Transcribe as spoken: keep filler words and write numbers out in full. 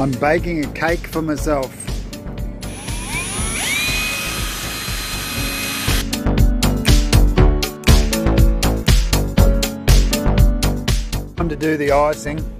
I'm baking a cake for myself. Time to do the icing.